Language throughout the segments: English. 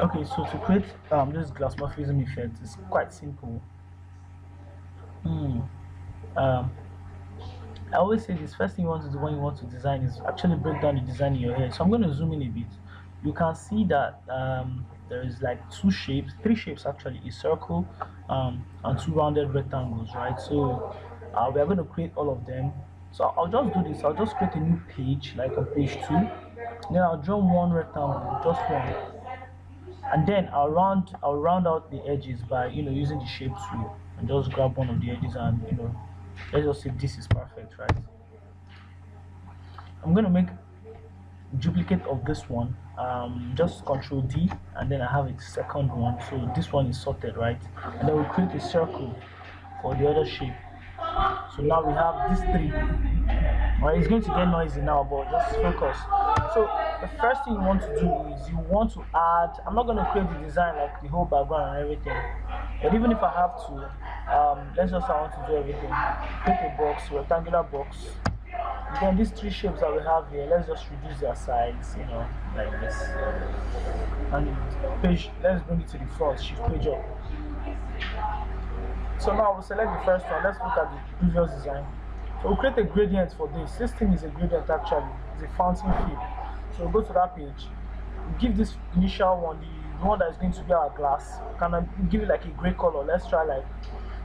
Okay, so to create this glass morphism effect is quite simple. I always say this first thing you want to do when you want to design is actually break down the design in your head. So I'm going to zoom in a bit. You can see that there is like three shapes actually, a circle and two rounded rectangles, right? So we are going to create all of them. So I'll just do this. I'll just create a new page, like on page 2. Then I'll draw one rectangle, just one, and then I'll round out the edges by using the shape tool, and just grab one of the edges and let's just see if this is perfect, right? I'm gonna make a duplicate of this one. Just Ctrl D, and then I have a second one. So this one is sorted, right? And then we'll create a circle for the other shape. So now we have these three. Right, it's going to get noisy now, but just focus. So the first thing you want to do is you want to add. I'm not going to create the design like the whole background and everything, but even if I have to, let's just I want to do everything. Create a box, rectangular box. And then these three shapes that we have here, let's just reduce their size, like this. And page, let's bring it to the front. Shift page up. So now we'll select the first one. Let's look at the previous design. So we'll create a gradient for this. This thing is a gradient actually. It's a fountain fill. So we'll go to that page. We'll give this initial one, the one that is going to be our glass. Can I give it like a gray color? Let's try like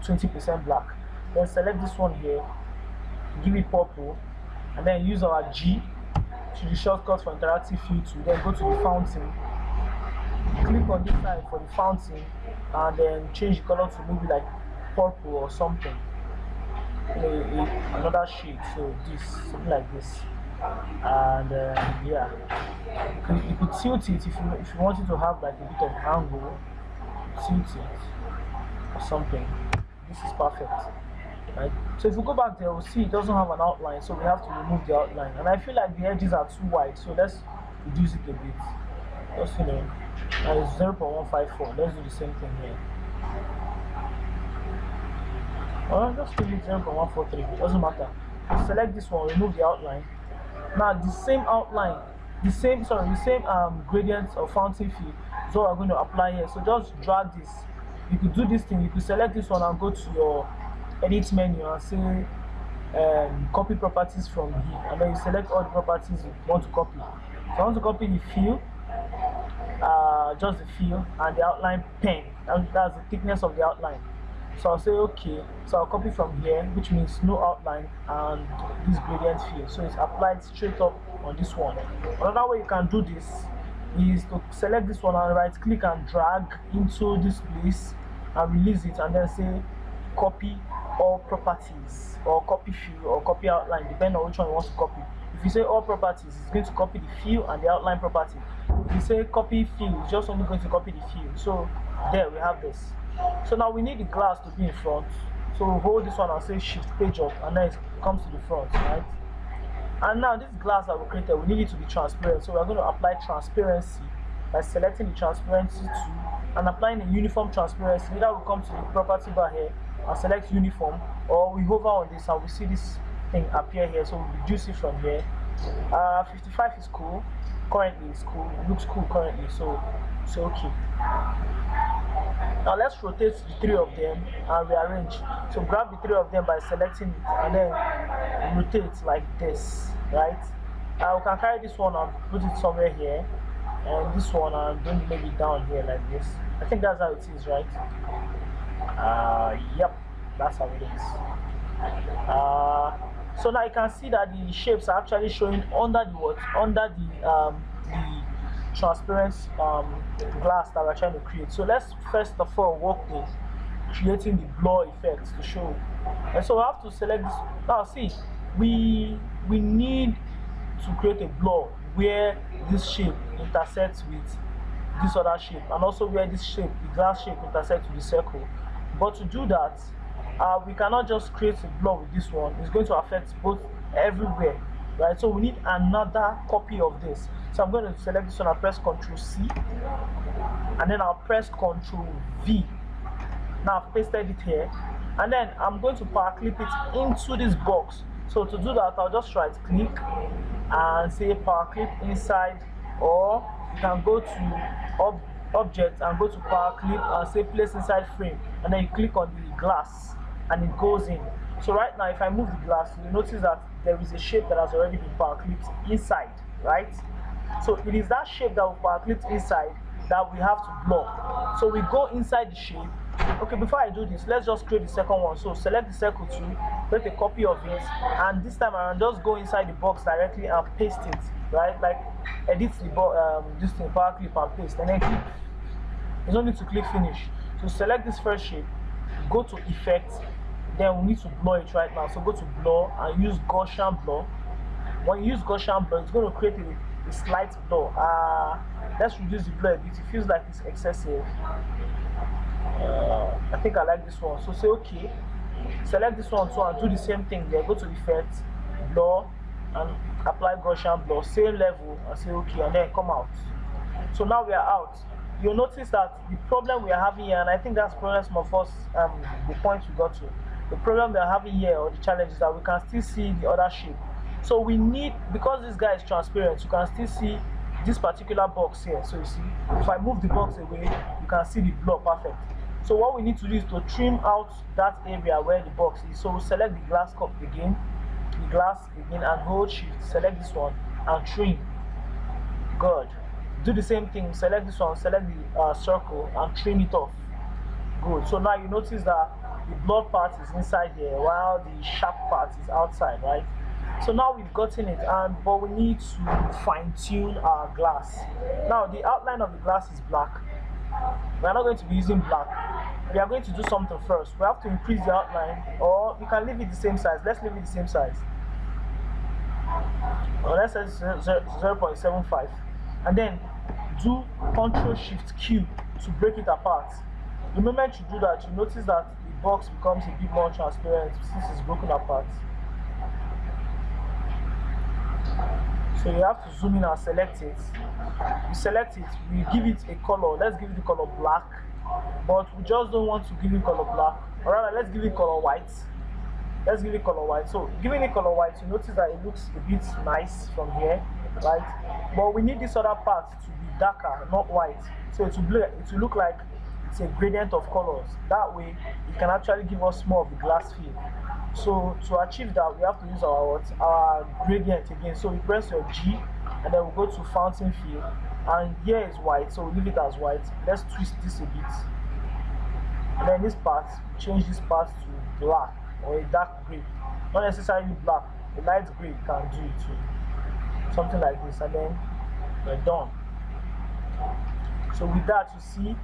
20% black. Then select this one here. Give it purple. And then use our G to the shortcut for interactive filter. Then go to the fountain. Click on this side for the fountain. And then change the color to maybe like purple or something, another shade, so this, something like this, and yeah, you could tilt it if you wanted to have like a bit of angle, tilt it or something. This is perfect, right? So if we go back there, we'll see it doesn't have an outline, so we have to remove the outline, and I feel like the edges are too wide, so let's reduce it a bit. Just that is 0.154. Let's do the same thing here. Or just give it 0.143, it doesn't matter. Select this one, remove the outline. Now the same outline, the same gradient or fountain fill is what we're going to apply here. So just drag this. You could do this thing, you could select this one and go to your edit menu and say copy properties from here, and then you select all the properties you want to copy. So I want to copy the fill, just the fill and the outline pen. That's the thickness of the outline. So I'll say okay, so I'll copy from here, which means no outline and this gradient fill. So it's applied straight up on this one. Another way you can do this is to select this one and right click and drag into this place and release it, and then say copy all properties or copy fill or copy outline, depending on which one you want to copy. If you say all properties, it's going to copy the fill and the outline property. If you say copy fill, it's just only going to copy the fill. So there we have this. So now we need the glass to be in front, so we'll hold this one and say shift page up, and then it comes to the front, right? And now this glass that we created, we need it to be transparent, so we're going to apply transparency by selecting the transparency tool and applying a uniform transparency. Either we come to the property bar here and select uniform, or we hover on this and we see this thing appear here, so we'll reduce it from here. 55 is cool, currently it's cool, it looks cool currently, so okay. Now let's rotate the three of them and rearrange. So grab the three of them by selecting it and then rotate like this, right? We can carry this one and put it somewhere here, and this one and then maybe down here like this. I think that's how it is, right? Yep, that's how it is. So now you can see that the shapes are actually showing under the what? Under the transparent glass that we're trying to create. So let's first of all work with creating the blur effects to show. And so we have to select this. Now see, we need to create a blur where this shape intersects with this other shape, and also where this shape, the glass shape, intersects with the circle. But to do that, we cannot just create a blur with this one. It's going to affect both everywhere, right? So we need another copy of this. So I'm going to select this one and press Ctrl C, and then I'll press Ctrl V. Now I've pasted it here, and then I'm going to power clip it into this box. So to do that, I'll just right click and say power clip inside, or you can go to object and go to power clip and say place inside frame, and then you click on the glass and it goes in. So right now if I move the glass, you notice that there is a shape that has already been power clipped inside, right? So it is that shape that we power clipped inside that we have to block. So we go inside the shape. Okay, before I do this, let's just create the second one. So select the circle tool, make a copy of it, and this time around just go inside the box directly and paste it, right? Like edit the this thing, power clip and paste, and then click. You don't need to click finish. So select this first shape, go to effect, then we need to blur it right now. So go to blur and use Gaussian blur. When you use Gaussian blur, it's going to create a slight blur. Let's reduce the blur a bit, it feels like it's excessive. I think I like this one, so say okay, select this one too and do the same thing there. Go to effect, blur, and apply Gaussian blur, same level, and say okay, and then come out. So now we are out. You'll notice that the problem we are having here, and I think that's probably some of us, the point we got to, the problem we are having here, or the challenge, is that we can still see the other shape. So we need, because this guy is transparent, you can still see this particular box here. So you see, if I move the box away, you can see the blur perfect. So what we need to do is to trim out that area where the box is. So we'll select the glass cup again, the glass again, and hold shift, select this one and trim. Good. Do the same thing, select this one, select the circle and trim it off. Good. So now you notice that the blur part is inside here while the sharp part is outside, right? So now we've gotten it, but we need to fine-tune our glass. Now the outline of the glass is black. We are not going to be using black. We are going to do something first. We have to increase the outline, or we can leave it the same size. Let's leave it the same size. Let's say 0.75, and then do Ctrl-Shift-Q to break it apart. The moment you do that, you notice that the box becomes a bit more transparent since it's broken apart. So you have to zoom in and select it. We select it, we give it a color. Let's give it the color black, but we just don't want to give it color black. All right, let's give it color white. Let's give it color white. So giving it color white, you notice that it looks a bit nice from here, right? But we need this other part to be darker, not white. So it will blur, it will look like it's a gradient of colors. That way it can actually give us more of the glass feel. So to achieve that, we have to use our gradient again. So you press your G and then we go to fountain fill, and here is white, so we leave it as white. Let's twist this a bit, and then this part, change this part to black or a dark gray, not necessarily black, a light gray can do it too, something like this, and then we're done. So with that, you see,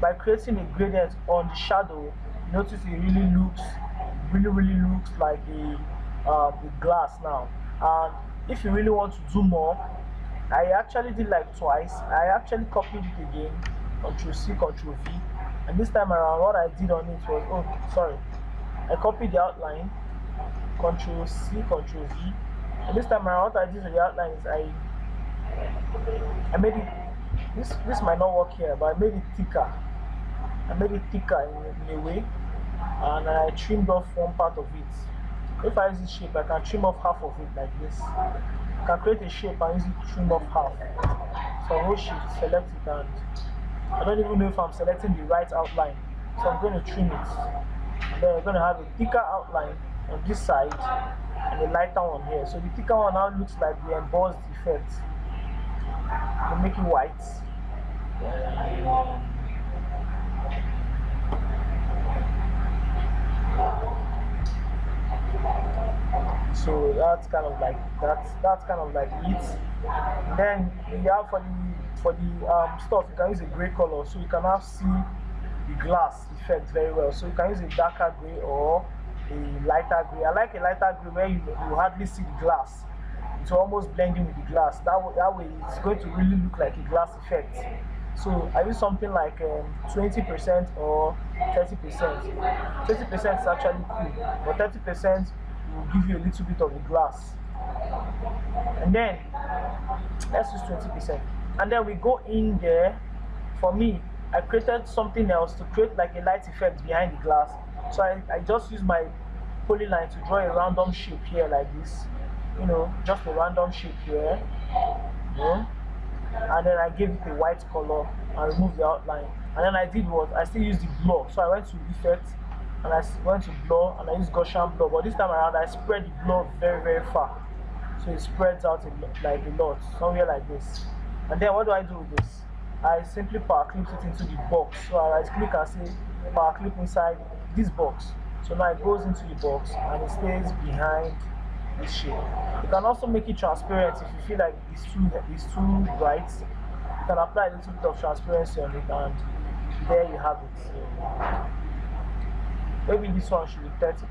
by creating a gradient on the shadow, notice it really looks really looks like the glass now. And if you really want to do more, I actually did like twice. I actually copied it again, Ctrl-C, Ctrl-V, and this time around what I did on it was, oh sorry, I copied the outline, Ctrl-C, Ctrl-V, and this time around what I did with the outline is I made it, this might not work here, but I made it thicker. I made it thicker in a way, and I trimmed off one part of it. If I use this shape, I can trim off half of it like this. I can create a shape and use it to trim off half. So hold shift, select it, and I don't even know if I'm selecting the right outline. So I'm going to trim it. And then we're going to have a thicker outline on this side and a lighter one here. So the thicker one now looks like the embossed effect. We'll make it white. So that's kind of like it. And then we have for the stuff, you can use a gray color, so you can now see the glass effect very well. So you can use a darker gray or a lighter gray. I like a lighter gray where you hardly see the glass. It's almost blending with the glass. That way it's going to really look like a glass effect. So I use something like 20% or 30%. 20% is actually cool, but 30% will give you a little bit of the glass. And then let's use 20%. And then we go in there. For me, I created something else to create like a light effect behind the glass. So I just use my polyline to draw a random shape here like this. You know, just a random shape here. You know? and then I gave it a white color and removed the outline. And then I did what? I still used the blur. So I went to effect and I went to blur and I used Gaussian blur. But this time around I spread the blur very, very far. So it spreads out like a lot, somewhere like this. And then what do I do with this? I simply power clip it into the box. So I right click and say power clip inside this box. So now it goes into the box and it stays behind this shape. You can also make it transparent if you feel like it's too bright. You can apply a little bit of transparency on it, and there you have it. Maybe this one should be 30%.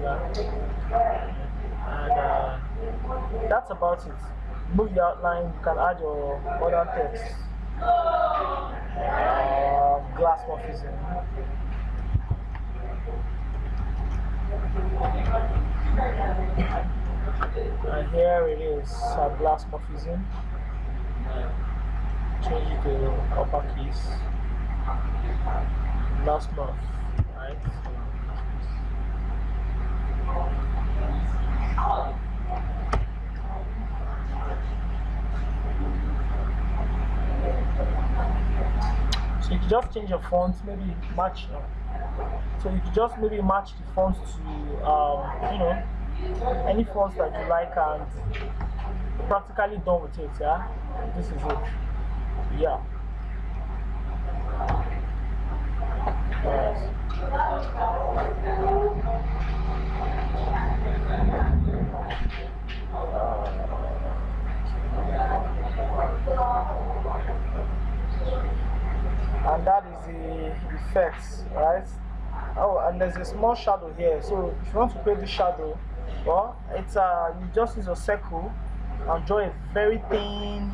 Yeah. And that's about it. Move the outline. You can add your other text. Glass morphism. And here it is, glass morphism. Change it to uppercase. Glass morph, right? So you can just change your font, maybe match. So you can just maybe match the fonts to you know, any fonts that you like, and you're practically done with it. Yeah, this is it. Yeah. And that is the effects, right? Oh, and there's a small shadow here. So if you want to create the shadow, well, it's you just use a circle and draw a very thin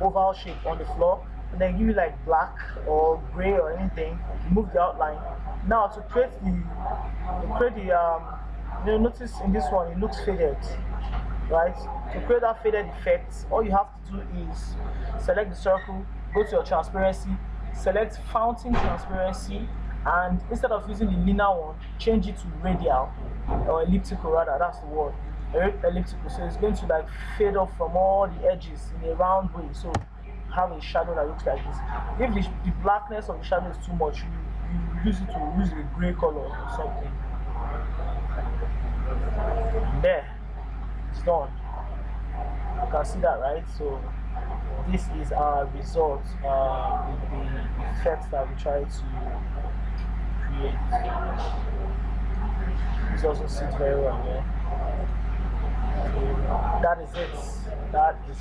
oval shape on the floor, and then give you like black or gray or anything. Move the outline. Now to create the notice in this one it looks faded, right? To create that faded effect, all you have to do is select the circle, go to your transparency, select fountain transparency, and instead of using the linear one, change it to radial or elliptical rather. That's the word, elliptical. So it's going to like fade off from all the edges in a round way, so have a shadow that looks like this. If the blackness of the shadow is too much, you use it to use a gray color or something. There, it's done. You can see that, right? So this is our result with the effects that we try to create. This also sits very well, yeah? That is it.